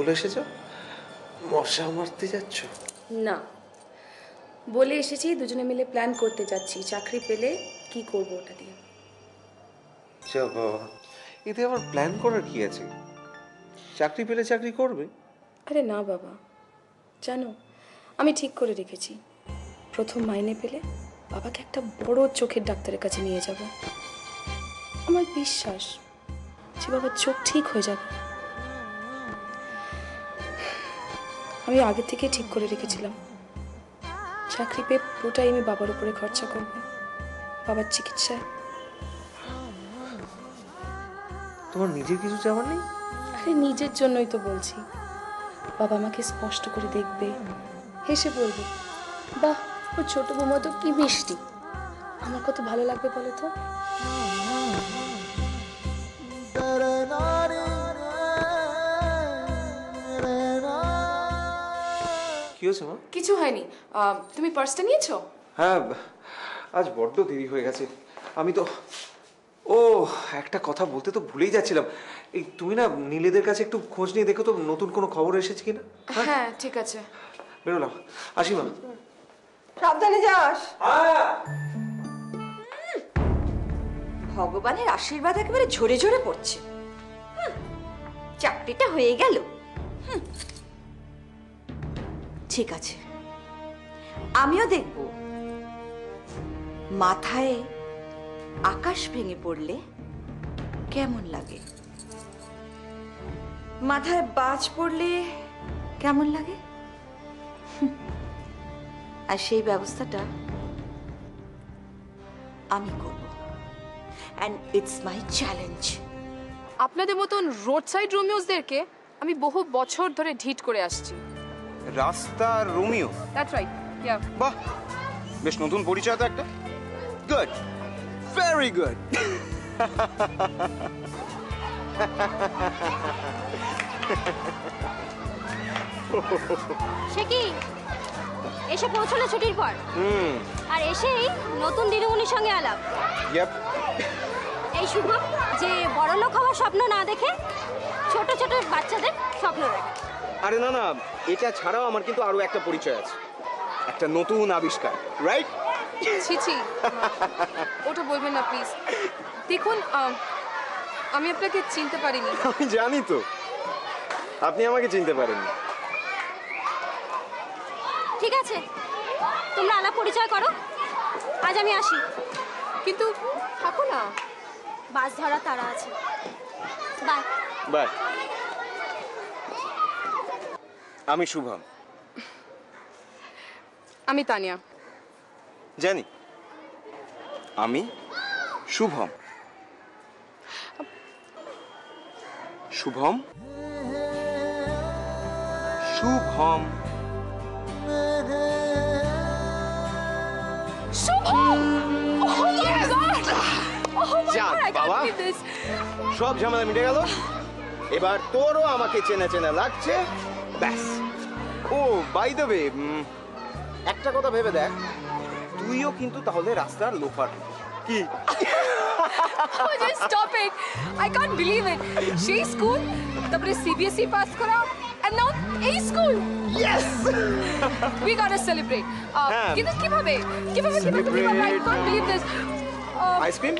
বলে এসেছ? মশা মারতে যাচ্ছ? না, বলে এসেছি দুজনে মিলে প্ল্যান করতে যাচ্ছি চাকরি পেলে কি করব ওটা দিয়ে। এতে আবার প্ল্যান করার কি আছে? চাকরি পেলে চাকরি করবে। আরে না বাবা, জানো আমি ঠিক করে রেখেছি, প্রথম মাইনে পেলে বাবাকে একটা বড় চোখের ডাক্তারের কাছে নিয়ে যাব। আমার বিশ্বাস যে বাবার চোখ ঠিক হয়ে যাবে। আমি আগে থেকে ঠিক করে রেখেছিলাম চাকরি পেয়ে পুরোটাই আমি বাবার উপরে খরচা করব, বাবার চিকিৎসায়। তোমার নিজের কিছু চাওয়ার নেই? আরে নিজের জন্যই তো বলছি, বাবা আমাকে স্পষ্ট করে দেখবে, হেসে বলবে বাহ ওর ছোট বৌমা তো কি মিষ্টি, আমার কত ভালো লাগবে বলো তো। কি হয়েছে মা? কিছু হয়নি। তুমি পার্সটা নিয়েছো? হ্যাঁ, আজ বড্ড দেরি হয়ে গেছে। আমি তো ও একটা কথা বলতে তো ভুলেই যাচ্ছিলাম, এই তুমি না নীলেদের কাছে একটু খোঁজ নিয়ে দেখো তো নতুন কোনো খবর এসেছে কিনা। হ্যাঁ ঠিক আছে, বেরোলাম, আসি মা। সাবধানে যাস। ভগবানের আশীর্বাদ একেবারে ঝরে ঝরে পড়ছে। চাকরিটা হয়ে গেল, ঠিক আছে। আমিও দেখব মাথায় আকাশ ভেঙে পড়লে কেমন লাগে, মাথায় বাজ পড়লে কেমন লাগে, আর সেই ব্যবস্থাটা আমি করব। And it's my challenge. আপনাদের মতন রোড সাইড রোমিওসদেরকে আমি বহু বছর ধরে ঢিট করে আসছি। রাস্তার রোমিও? That's right. ইয়া, বাহ বেশ নতুন পরিচয় তো একটা। Good, very good. সে কি এসে পৌঁছলে ছুটির পর, আর এসেই নতুন দিদিমণির সঙ্গে আলাপ। এই শুভ যে বড়লোক হওয়ার স্বপ্ন না দেখে ছোট ছোট বাচ্চাদের স্বপ্ন দেখে। আরে না না, এটা ছাড়াও আমার কিন্তু আরো একটা পরিচয় আছে, একটা নতুন আবিষ্কার। রাইট? ছি ছি, ওটা বলবেন না প্লিজ। দেখুন আমি আপনাকে চিনতে পারিনি। আমি জানি তো আপনি আমাকে চিনতে পারেননি। ঠিক আছে, তোমরা আলাপ পরিচয় করো, আজ আমি আসি। কিন্তু থাকো না, বাস ধরা তারা আছে। Bye bye. আমি শুভম। আমি তানিয়া। জানি, আমি শুভম। শুভম শুভম সব ঝামেলা মিটে গেল। এবার তোরও আমাকে চেনা চেনা লাগছে। ব্যাস। ও বাই দ্য ওয়ে, একটা কথা ভেবে দেখ, তুইও কিন্তু তাহলে রাস্তার লোফার। কি stop it, I can't believe it. সেই স্কুল, তারপরে সিবিএসই পাস করা, এন্ড নাও এই school. Yes, we got to celebrate. কিন্তু কিভাবে কিভাবে কিভাবে I can't believe this. Ice cream,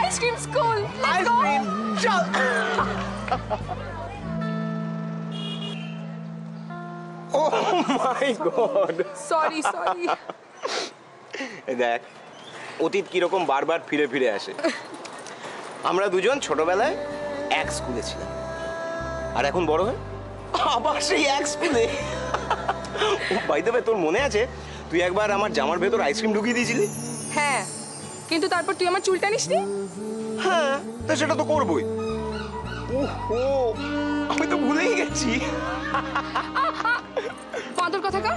ice cream school, let's go. চল। Oh my god, sorry sorry. দেখ অতীত কিরকম বারবার ফিরে ফিরে আসে। আমরা দুজন ছোটবেলায় এক স্কুলে ছিলাম, আর এখন বড় হয়ে আবার সেই এক স্কুলে। বাই দ্য ওয়ে, তোর মনে আছে তুই একবার আমার জামার ভেতর আইসক্রিম ঢুকিয়ে দিয়েছিলি? হ্যাঁ, কিন্তু তারপর তুই আমার চুল টানিসনি। হ্যাঁ তো সেটা তো করবই। ওহো, আমি তো ভুলেই গেছি। পাঁদর কথাকার,